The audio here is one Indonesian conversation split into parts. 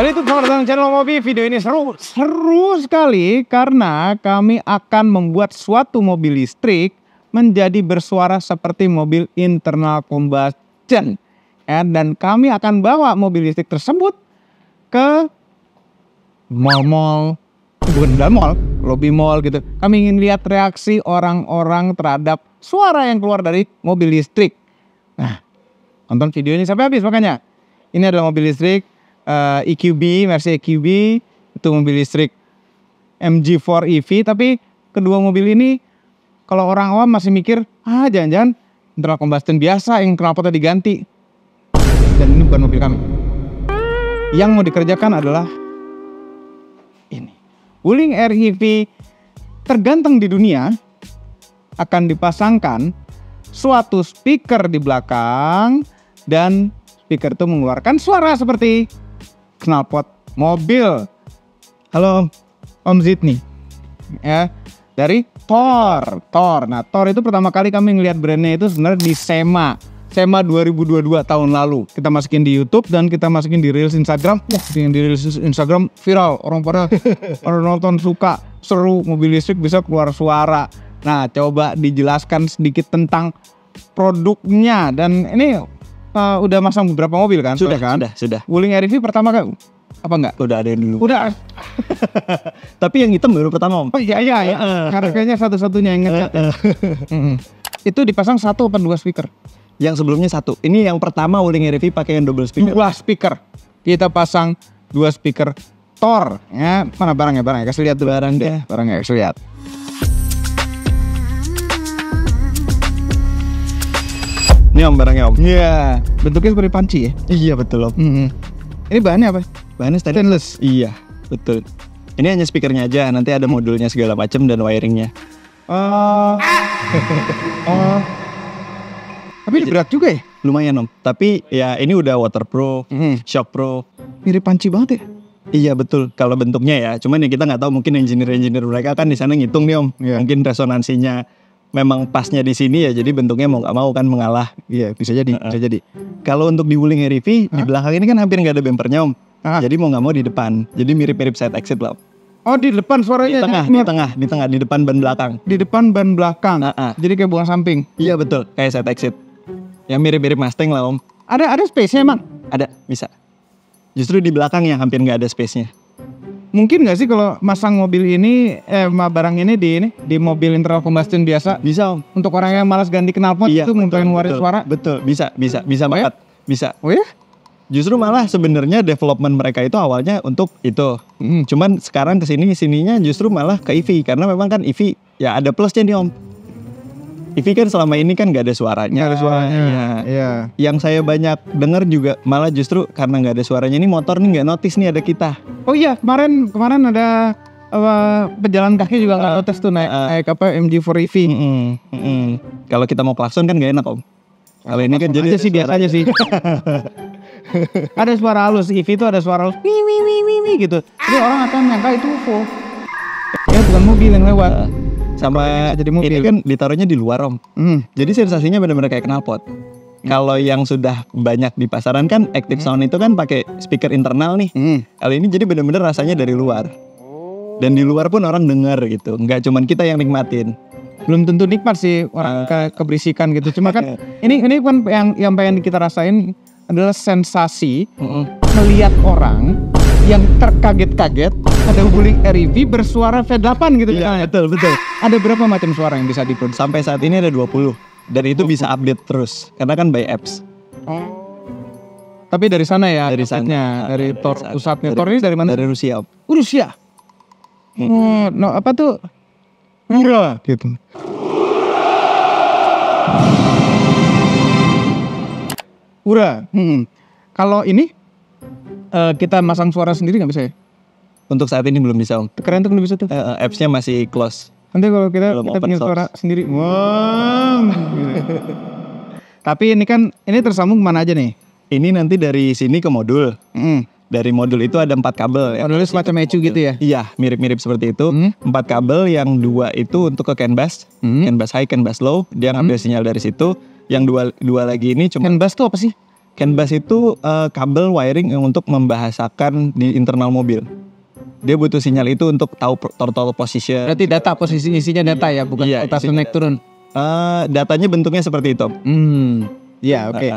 Halo YouTube, selamat datang channel Motomobi. Video ini seru sekali karena kami akan membuat suatu mobil listrik menjadi bersuara seperti mobil internal combustion. Dan kami akan bawa mobil listrik tersebut ke mall-mall, bukan mall, lobby mall gitu. Kami ingin lihat reaksi orang-orang terhadap suara yang keluar dari mobil listrik. Nah, nonton video ini sampai habis makanya. Ini adalah mobil listrik EQB, Mercedes EQB, itu mobil listrik MG4 EV, tapi kedua mobil ini kalau orang awam masih mikir, jangan-jangan internal combustion biasa yang knalpotnya diganti. Dan ini bukan mobil kami. Yang mau dikerjakan adalah ini. Wuling Air EV terganteng di dunia akan dipasangkan suatu speaker di belakang, dan speaker itu mengeluarkan suara seperti knalpot mobil. Halo Om Zidni ya, dari Thor. Nah, Thor itu pertama kali kami ngelihat brandnya itu sebenarnya di SEMA 2022 tahun lalu. Kita masukin di YouTube dan kita masukin di Reels Instagram. Wah, yang di Reels Instagram viral, orang pada orang nonton, suka, seru, mobil listrik bisa keluar suara. Nah, coba dijelaskan sedikit tentang produknya. Dan ini udah masang beberapa mobil kan? Sudah. Wuling RFV pertama kan? Apa enggak? Udah ada yang dulu. Udah. Tapi yang hitam baru pertama, Om. Oh iya. Karena kayaknya satu-satunya yang ngecat. Itu dipasang satu atau dua speaker? Yang sebelumnya satu. Ini yang pertama Wuling RFV pakai yang double speaker. Dua speaker. Kita pasang dua speaker Thor. Ya, mana barangnya? Kasih lihat tuh barangnya. Barangnya kasih lihat. Ini Om barangnya, Om. Iya. Bentuknya seperti panci ya? Iya, betul, Om. Ini bahannya apa? Bahannya stainless. Iya, betul. Ini hanya speakernya aja, nanti ada modulnya segala macam dan wiringnya. Tapi berat juga ya? Lumayan, Om. Tapi ya ini udah waterproof, shockproof. Mirip panci banget ya? Iya, betul. Kalau bentuknya ya, cuman ya kita nggak tahu, mungkin engineer mereka kan di sana ngitung nih, Om. Yeah. Mungkin resonansinya memang pasnya di sini ya, jadi bentuknya mau nggak mau kan mengalah. Iya, bisa jadi. Bisa jadi. Kalau untuk di Wuling RFV di belakang ini kan hampir nggak ada bempernya, Om. Jadi mau nggak mau di depan. Jadi mirip-mirip side exit lah. Oh, di depan suaranya. Di tengah, di depan ban belakang. Di depan ban belakang. Jadi kayak buang samping. Iya, betul. Kayak side exit. Yang mirip-mirip Mustang lah, Om. Ada space-nya emang? Ada, bisa. Justru di belakang yang hampir nggak ada space-nya. Mungkin nggak sih kalau masang mobil ini, barang ini di mobil internal combustion biasa? Bisa, Om. Untuk orang yang malas ganti knalpot, iya, itu ngumpulin waris suara? Betul, bisa banget. Bisa. Oh ya? Justru malah sebenarnya development mereka itu awalnya untuk itu. Cuman sekarang kesininya justru malah ke EV. Karena memang kan EV, ya ada plusnya nih, Om. EV kan selama ini kan nggak ada suaranya. Nggak ada suaranya. Iya. Yang saya banyak dengar juga malah justru karena nggak ada suaranya, ini motor nih nggak notice nih ada kita. Oh iya, kemarin ada pejalan kaki juga nggak notice tuh naik apa MG4 EV. Kalau kita mau klakson kan nggak enak, Om. Kalau ini kan jadi biasa aja sih. Ada suara halus, EV itu ada suara halus wii gitu. Jadi orang akan nyangka itu UFO. Ya, bukan mobil yang lewat. Sama jadi mobil. Ini kan ditaruhnya di luar, Om. Jadi sensasinya benar-benar kayak knalpot. Kalau yang sudah banyak di pasaran kan active sound itu kan pakai speaker internal nih. Kalau ini jadi benar-benar rasanya dari luar. Dan di luar pun orang dengar gitu. Nggak cuman kita yang nikmatin. Belum tentu nikmat sih orang keberisikan gitu. Cuma kan ini kan yang pengen kita rasain adalah sensasi melihat orang yang terkaget-kaget ada Wuling RFV bersuara V8 gitu misalnya. Betul. Ada berapa macam suara yang bisa diproduksi? Sampai saat ini ada 20. Dan itu bisa update terus karena kan by apps. Tapi dari sana ya, dari sana, dari Thor pusatnya. Thor ini dari mana? Dari Rusia, Om. Rusia. No, apa tuh? Murah gitu. Ura. Kalau ini kita masang suara sendiri nggak bisa ya? Untuk saat ini belum bisa, Om. Keren tuh belum bisa tuh. Apps-nya masih close. Nanti kalau kita punya suara sendiri, wow. Tapi ini tersambung kemana aja nih? Ini nanti dari sini ke modul. Dari modul itu ada 4 kabel. Modulnya semacam ECU gitu ya? Iya, mirip-mirip seperti itu. 4 kabel, yang 2 itu untuk ke CAN BUS. CAN BUS high, CAN BUS low. Dia ngambil sinyal dari situ. Yang dua lagi ini cuma... CAN BUS itu apa sih? CAN BUS itu kabel wiring yang untuk membahasakan di internal mobil. Dia butuh sinyal itu untuk tahu total position. Berarti data posisi isinya data ya, bukan atas naik turun. Datanya bentuknya seperti itu. Ya, oke.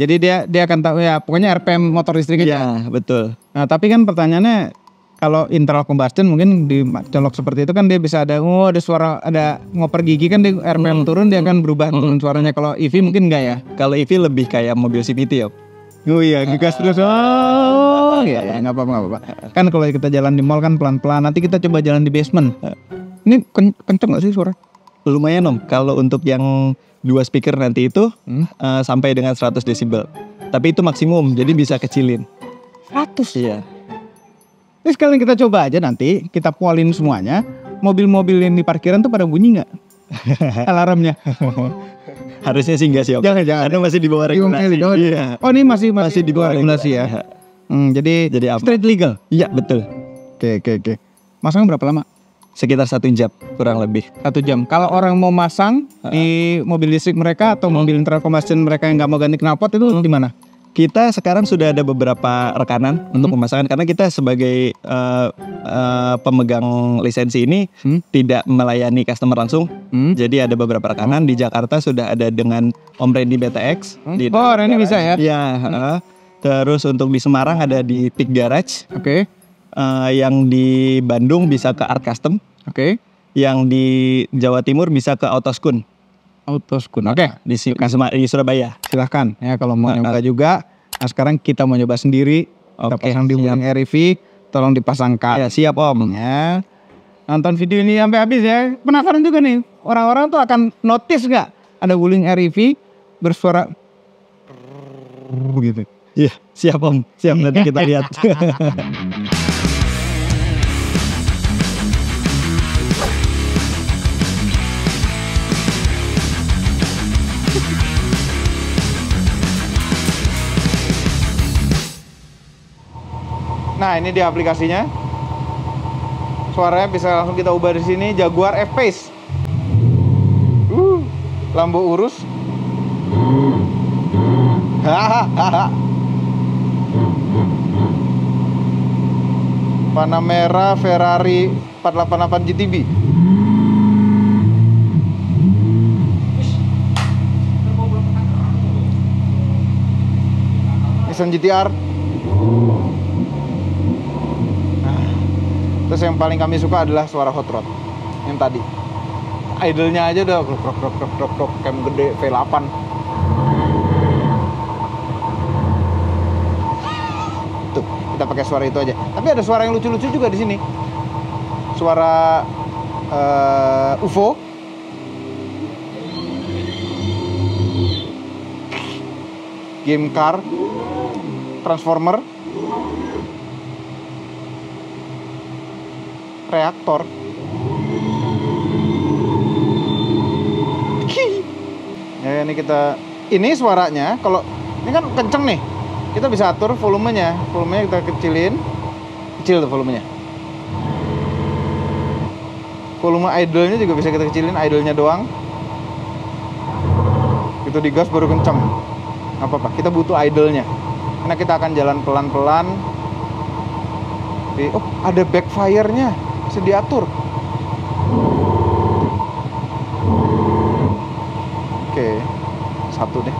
Jadi dia akan tahu ya, pokoknya RPM motor listriknya. Ya, betul. Nah, tapi kan pertanyaannya kalau internal combustion mungkin di colok seperti itu kan dia bisa ada ada suara, ada ngoper gigi kan, di RPM turun dia akan berubah turun suaranya. Kalau EV mungkin enggak ya? Kalau EV lebih kayak mobil CVT ya. Oh iya, gas terus. Oh iya, enggak apa-apa. Kan kalau kita jalan di mall kan pelan-pelan. Nanti kita coba jalan di basement. Ini kenceng nggak sih suara? Lumayan Om, kalau untuk yang dua speaker nanti itu sampai dengan 100 desibel. Tapi itu maksimum, jadi bisa kecilin. 100? Iya. Ini sekalian kita coba aja nanti, kita polin semuanya. Mobil-mobil yang di parkiran tuh pada bunyi nggak? Alarmnya? Harusnya sih enggak sih Om. Jangan-jangan. Karena masih di bawah regulasi. Iya. Oh ini masih di bawah regulasi ya? Jadi straight legal? Iya betul. Oke. Masang berapa lama? Sekitar 1 jam kurang lebih. 1 jam. Kalau orang mau masang di mobil listrik mereka atau mobil internal combustion mereka yang nggak mau ganti knalpot itu di mana? Kita sekarang sudah ada beberapa rekanan untuk pemasangan, karena kita sebagai pemegang lisensi ini tidak melayani customer langsung. Jadi ada beberapa rekanan di Jakarta sudah ada dengan Om Randy BTX. Oh Randy bisa ya? Iya. Terus untuk di Semarang ada di Peak Garage. Oke. Yang di Bandung bisa ke Art Custom. Oke. Yang di Jawa Timur bisa ke Autoskun. Oke. Di Surabaya. Silahkan ya kalau mau nyoba juga. Nah sekarang kita mau nyoba sendiri. Kita pasang di Wuling RFV. Tolong dipasangkan. Ya siap Om. Ya. Nonton video ini sampai habis ya. Penasaran juga nih, orang-orang tuh akan notice nggak ada Wuling RFV bersuara begitu. Iya siap Om. Siap, nanti kita lihat. Nah ini dia aplikasinya. Suaranya bisa langsung kita ubah di sini. Jaguar F-Pace, Lambo Urus. Panamera, Ferrari 488 GTB. Nissan GTR. Terus yang paling kami suka adalah suara hot rod yang tadi. Idlenya aja udah krok cam gede V8. Tuh, kita pakai suara itu aja. Tapi ada suara yang lucu-lucu juga di sini. Suara UFO. Game car. Transformer. Reaktor. Ya, ini kita, ini suaranya kalau ini kan kenceng nih, kita bisa atur volumenya. Volumenya kita kecilin, kecil tuh volumenya. Volume idle-nya juga bisa kita kecilin, idle-nya doang. Itu digas baru kenceng. Nggak apa-apa, kita butuh idle-nya. Karena kita akan jalan pelan-pelan. Oh, ada backfire-nya. Bisa diatur. Oke, satu deh.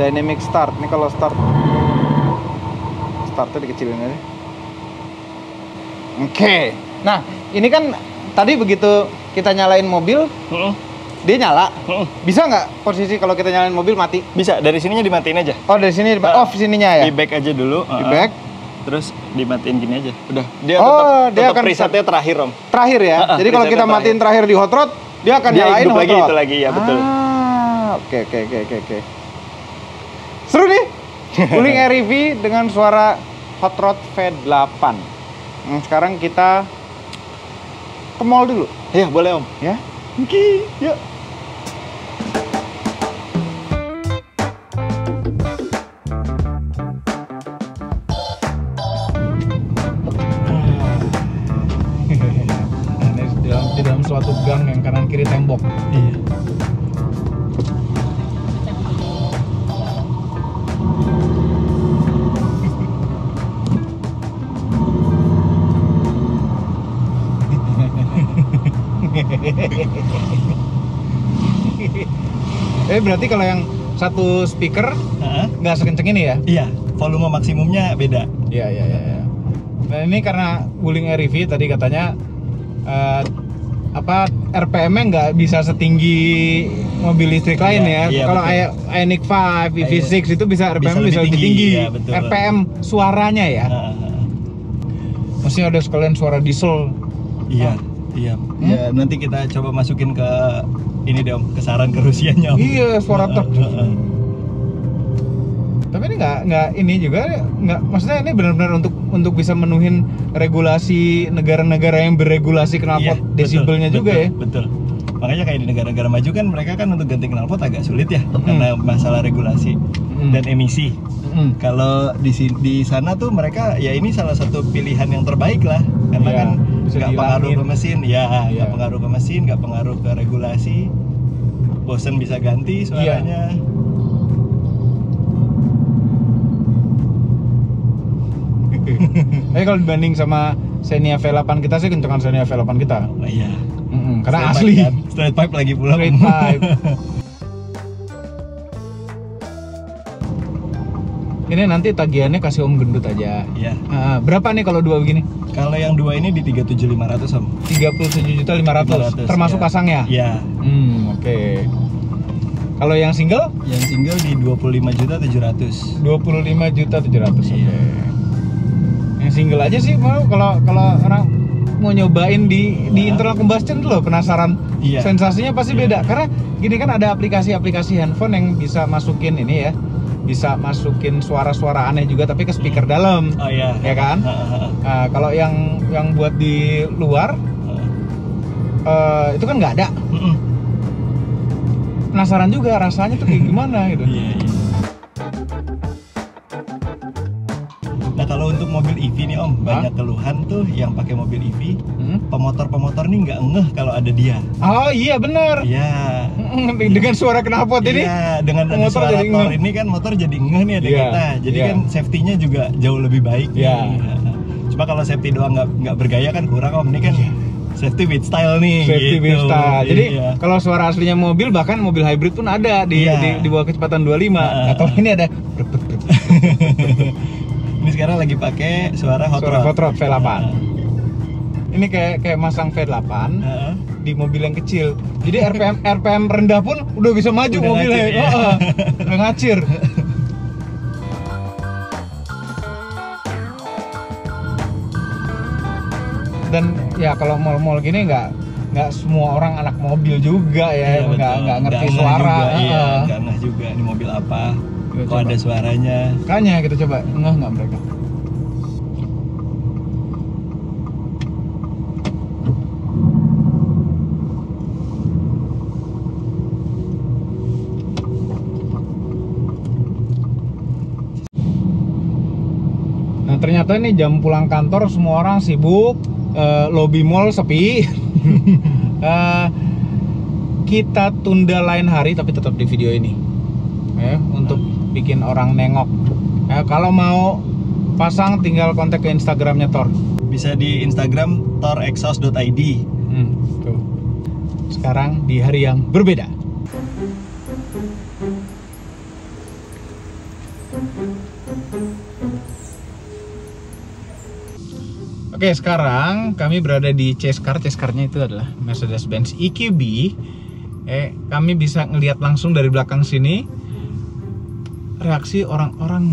Dynamic start. Ini kalau startnya dikecilin aja. Oke. Nah, ini kan tadi begitu kita nyalain mobil, dia nyala. Bisa nggak posisi kalau kita nyalain mobil mati? Bisa. Dari sininya dimatiin aja. Oh, dari sini off sininya ya. Di back aja dulu. Di back. Terus dimatiin gini aja. Udah. Dia tetap presetnya terakhir Om. Terakhir ya. Jadi kalau kita matiin terakhir di hot rod, dia akan nyalain hot rod. Lagi itu lagi ya, betul. Oke. Seru nih. Wuling RFV dengan suara hot rod V8. Sekarang kita ke mall dulu. Ya, boleh Om. Ya. Oke, yuk. Suatu gang yang kanan kiri tembok. Iya. Berarti kalau yang satu speaker nggak sekenceng ini ya? Iya, volume maksimumnya beda. Iya. Nah ini karena Wuling RFV tadi katanya RPM-nya nggak bisa setinggi mobil listrik lain ya. Iya, kalau Enix 5, EV6 itu bisa RPM bisa lebih tinggi. Ya, betul. RPM suaranya ya. Maksudnya ada sekalian suara diesel. Iya. Nanti kita coba masukin ke ini deh, ke saran ke Rusianya. Iya, suara truk. Tapi ini nggak maksudnya ini benar-benar untuk bisa menuhin regulasi negara-negara yang beregulasi knalpot desibelnya juga ya. Betul. Makanya kayak di negara-negara maju kan mereka kan untuk ganti knalpot agak sulit ya, karena masalah regulasi dan emisi. Kalau di sana tuh mereka ya ini salah satu pilihan yang terbaik lah, karena kan nggak pengaruh ke mesin, nggak pengaruh ke mesin, nggak pengaruh ke regulasi, bosen bisa ganti suaranya. Tapi kalau dibanding sama Xenia V8 kita sih kencengan Xenia V8 kita. Oh, iya. Karena straight asli pipe, kan? Straight pipe lagi pula. Straight pipe. Ini nanti tagihannya kasih Om Gendut aja. Iya. Berapa nih kalau dua begini? Kalau yang dua ini di 37.500 Om. 37.500 termasuk pasangnya? Iya. Oke. Kalau yang single? Yang single di 25.700.000. 25.700.000. Iya. Okay. Yang single aja sih mau kalau orang mau nyobain di internal combustion tuh loh, penasaran sensasinya pasti beda. Karena gini kan ada aplikasi-aplikasi handphone yang bisa masukin ini ya, bisa masukin suara-suara aneh juga tapi ke speaker dalam. Ya kan? Nah, kalau yang buat di luar itu kan nggak ada. Penasaran juga rasanya tuh kayak gimana gitu. Nah kalau untuk mobil EV nih Om, banyak keluhan tuh yang pakai mobil EV, pemotor-pemotor nih nggak ngeh kalau ada dia. Oh iya bener. Iya. Dengan suara knalpot ini. Iya, dengan suara motor ini kan motor jadi ngeh nih ada kita. Jadi kan safety-nya juga jauh lebih baik. Cuma kalau safety doang nggak bergaya kan kurang Om, ini kan safety with style nih. Safety with style. Jadi kalau suara aslinya mobil, bahkan mobil hybrid pun ada di bawah kecepatan 25. Atau ini ada. Ini sekarang lagi pakai suara hot rod V8. Ini kayak masang V8 di mobil yang kecil. Jadi RPM rendah pun udah bisa maju mobilnya. Udah ngacir. Dan ya kalau mall-mall gini nggak semua orang anak mobil juga ya, nggak ngerti suara. Iya, nggak ngeh juga ini mobil apa. Kalau ada suaranya makanya kita coba nggak mereka nah ternyata ini jam pulang kantor semua orang sibuk, lobby mall sepi. Kita tunda lain hari tapi tetap di video ini untuk bikin orang nengok. Kalau mau pasang tinggal kontak ke Instagramnya Thor. Bisa di Instagram torexhaust.id. Tuh. Sekarang di hari yang berbeda. Oke, sekarang kami berada di Chase Car. Chase Car-nya itu adalah Mercedes-Benz EQB. Kami bisa ngelihat langsung dari belakang sini reaksi orang-orang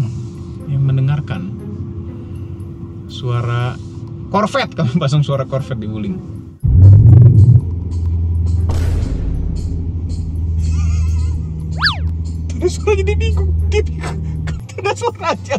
yang mendengarkan suara Corvette. Kami pasang suara Corvette di Wuling. Ada suara jadi bingung. Ada suara aja.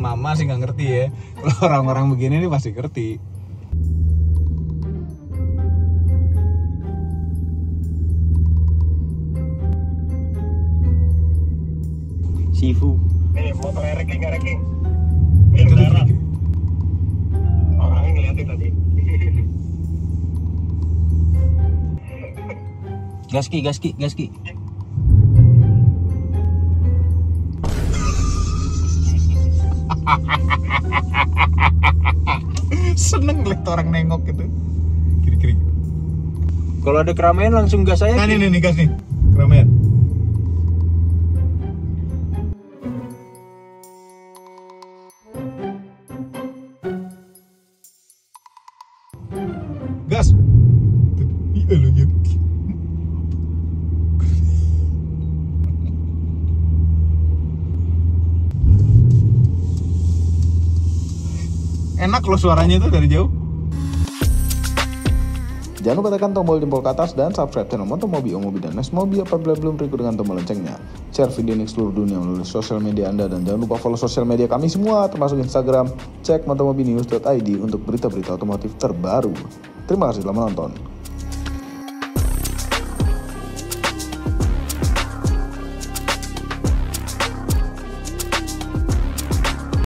mama sih nggak ngerti ya. Kalau orang-orang begini nih pasti ngerti. Sifu. Nih, motor ranking. Orangnya ngeliatin tadi. Gaski. Seneng lihat orang nengok gitu. Kiri-kiri. Kalau ada keramaian langsung gas saya. Nah, nih gas nih. Keramaian. Gas. Iya lu gitu. Enak loh suaranya itu dari jauh. Jangan lupa tekan tombol jempol ke atas dan subscribe channel Motomobi, Omobi, dan Nesmobi apabila belum berikut dengan tombol loncengnya. Share video ini ke seluruh dunia melalui sosial media Anda dan jangan lupa follow sosial media kami semua termasuk Instagram. Cek motomobinews.id untuk berita-berita otomotif terbaru. Terima kasih telah menonton.